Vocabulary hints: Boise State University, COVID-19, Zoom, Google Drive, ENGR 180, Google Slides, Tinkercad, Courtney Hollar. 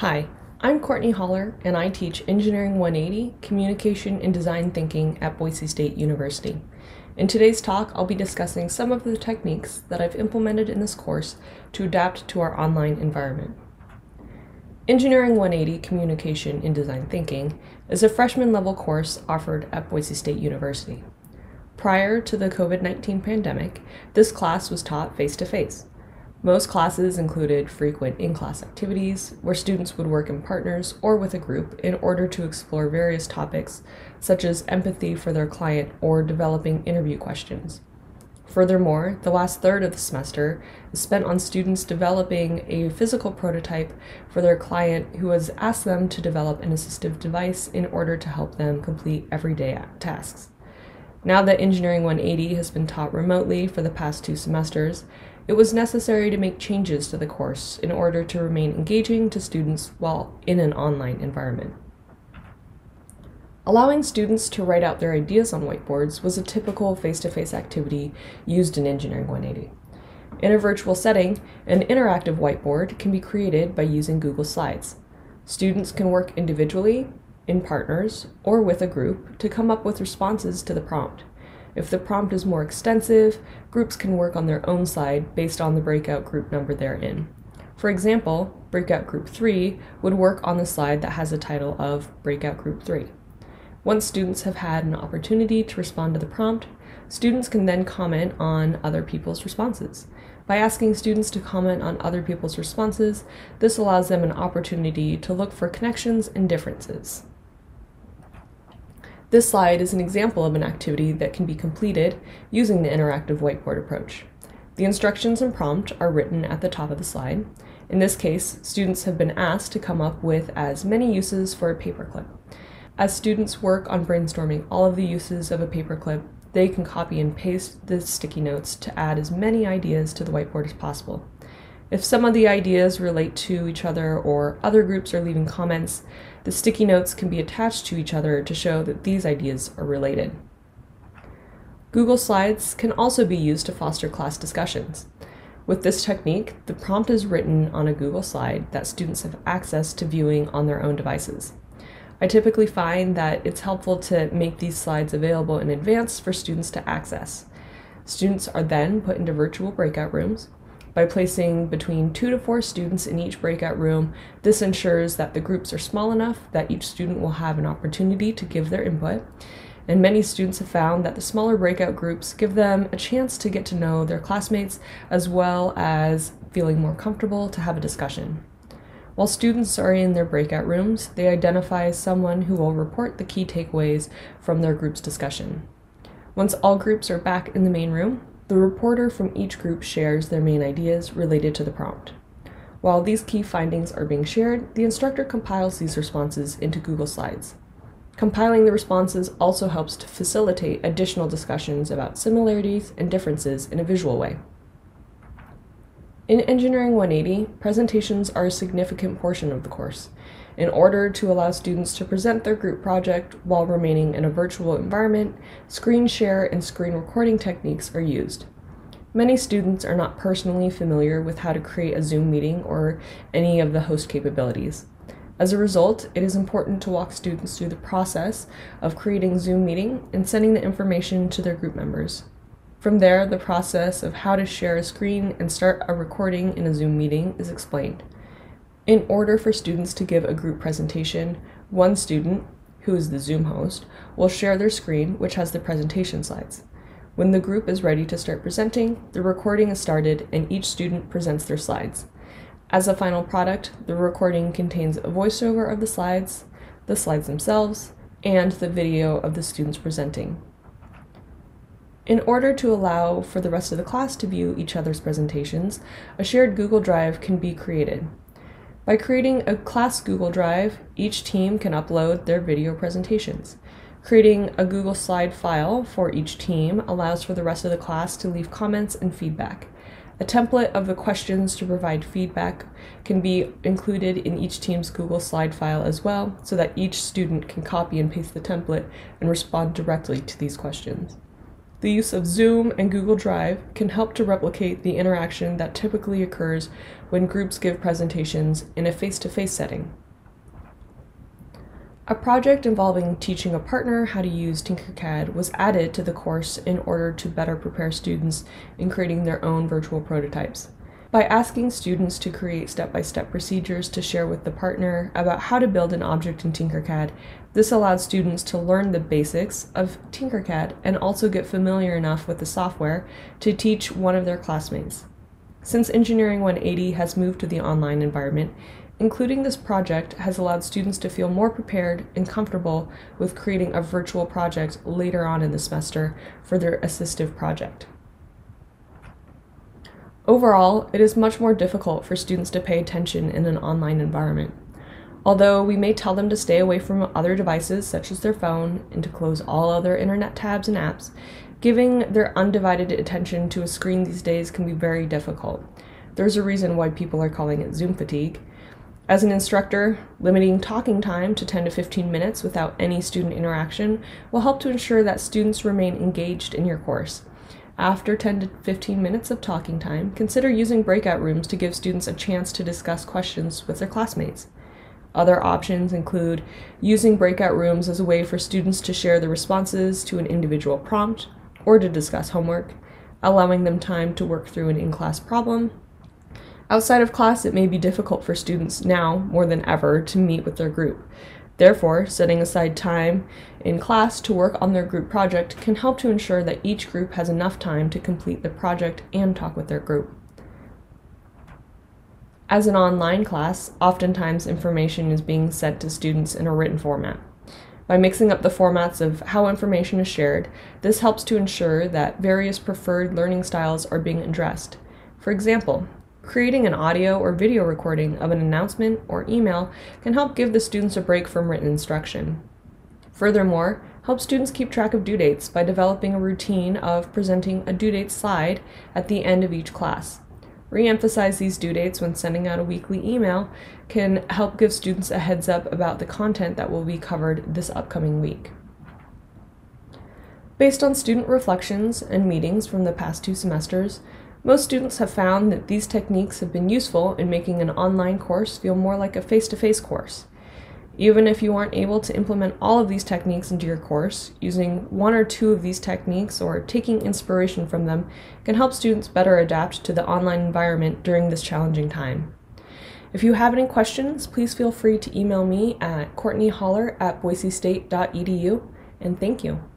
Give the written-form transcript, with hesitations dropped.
Hi, I'm Courtney Hollar, and I teach Engineering 180, Communication and Design Thinking at Boise State University. In today's talk, I'll be discussing some of the techniques that I've implemented in this course to adapt to our online environment. Engineering 180, Communication and Design Thinking is a freshman-level course offered at Boise State University. Prior to the COVID-19 pandemic, this class was taught face-to-face. Most classes included frequent in-class activities, where students would work in partners or with a group in order to explore various topics, such as empathy for their client or developing interview questions. Furthermore, the last third of the semester is spent on students developing a physical prototype for their client who has asked them to develop an assistive device in order to help them complete everyday tasks. Now that Engineering 180 has been taught remotely for the past two semesters, it was necessary to make changes to the course in order to remain engaging to students while in an online environment. Allowing students to write out their ideas on whiteboards was a typical face-to-face activity used in Engineering 180. In a virtual setting, an interactive whiteboard can be created by using Google Slides. Students can work individually, in partners, or with a group to come up with responses to the prompt. If the prompt is more extensive, groups can work on their own slide based on the breakout group number they're in. For example, breakout group 3 would work on the slide that has a title of breakout group 3. Once students have had an opportunity to respond to the prompt, students can then comment on other people's responses. By asking students to comment on other people's responses, this allows them an opportunity to look for connections and differences. This slide is an example of an activity that can be completed using the interactive whiteboard approach. The instructions and prompt are written at the top of the slide. In this case, students have been asked to come up with as many uses for a paperclip. As students work on brainstorming all of the uses of a paperclip, they can copy and paste the sticky notes to add as many ideas to the whiteboard as possible. If some of the ideas relate to each other or other groups are leaving comments, the sticky notes can be attached to each other to show that these ideas are related. Google Slides can also be used to foster class discussions. With this technique, the prompt is written on a Google slide that students have access to viewing on their own devices. I typically find that it's helpful to make these slides available in advance for students to access. Students are then put into virtual breakout rooms. By placing between 2 to 4 students in each breakout room, this ensures that the groups are small enough that each student will have an opportunity to give their input, and many students have found that the smaller breakout groups give them a chance to get to know their classmates as well as feeling more comfortable to have a discussion. While students are in their breakout rooms, they identify someone who will report the key takeaways from their group's discussion. Once all groups are back in the main room, the reporter from each group shares their main ideas related to the prompt. While these key findings are being shared, the instructor compiles these responses into Google Slides. Compiling the responses also helps to facilitate additional discussions about similarities and differences in a visual way. In Engineering 180, presentations are a significant portion of the course. In order to allow students to present their group project while remaining in a virtual environment, screen share and screen recording techniques are used. Many students are not personally familiar with how to create a Zoom meeting or any of the host capabilities. As a result, it is important to walk students through the process of creating a Zoom meeting and sending the information to their group members. From there, the process of how to share a screen and start a recording in a Zoom meeting is explained. In order for students to give a group presentation, one student, who is the Zoom host, will share their screen, which has the presentation slides. When the group is ready to start presenting, the recording is started and each student presents their slides. As a final product, the recording contains a voiceover of the slides themselves, and the video of the students presenting. In order to allow for the rest of the class to view each other's presentations, a shared Google Drive can be created. By creating a class Google Drive, each team can upload their video presentations. Creating a Google Slide file for each team allows for the rest of the class to leave comments and feedback. A template of the questions to provide feedback can be included in each team's Google Slide file as well, so that each student can copy and paste the template and respond directly to these questions. The use of Zoom and Google Drive can help to replicate the interaction that typically occurs when groups give presentations in a face-to-face setting. A project involving teaching a partner how to use Tinkercad was added to the course in order to better prepare students in creating their own virtual prototypes. By asking students to create step-by-step procedures to share with the partner about how to build an object in Tinkercad, this allowed students to learn the basics of Tinkercad and also get familiar enough with the software to teach one of their classmates. Since Engineering 180 has moved to the online environment, including this project has allowed students to feel more prepared and comfortable with creating a virtual project later on in the semester for their assistive project. Overall, it is much more difficult for students to pay attention in an online environment. Although we may tell them to stay away from other devices such as their phone and to close all other internet tabs and apps, giving their undivided attention to a screen these days can be very difficult. There's a reason why people are calling it Zoom fatigue. As an instructor, limiting talking time to 10 to 15 minutes without any student interaction will help to ensure that students remain engaged in your course. After 10 to 15 minutes of talking time, consider using breakout rooms to give students a chance to discuss questions with their classmates. Other options include using breakout rooms as a way for students to share their responses to an individual prompt or to discuss homework, allowing them time to work through an in-class problem. Outside of class, it may be difficult for students now, more than ever, to meet with their group. Therefore, setting aside time in class to work on their group project can help to ensure that each group has enough time to complete the project and talk with their group. As an online class, oftentimes information is being sent to students in a written format. By mixing up the formats of how information is shared, this helps to ensure that various preferred learning styles are being addressed. For example, creating an audio or video recording of an announcement or email can help give the students a break from written instruction. Furthermore, help students keep track of due dates by developing a routine of presenting a due date slide at the end of each class. Re-emphasize these due dates when sending out a weekly email can help give students a heads up about the content that will be covered this upcoming week. Based on student reflections and meetings from the past two semesters, most students have found that these techniques have been useful in making an online course feel more like a face-to-face course. Even if you aren't able to implement all of these techniques into your course, using one or two of these techniques or taking inspiration from them can help students better adapt to the online environment during this challenging time. If you have any questions, please feel free to email me at courtneyhollar@boisestate.edu, and thank you.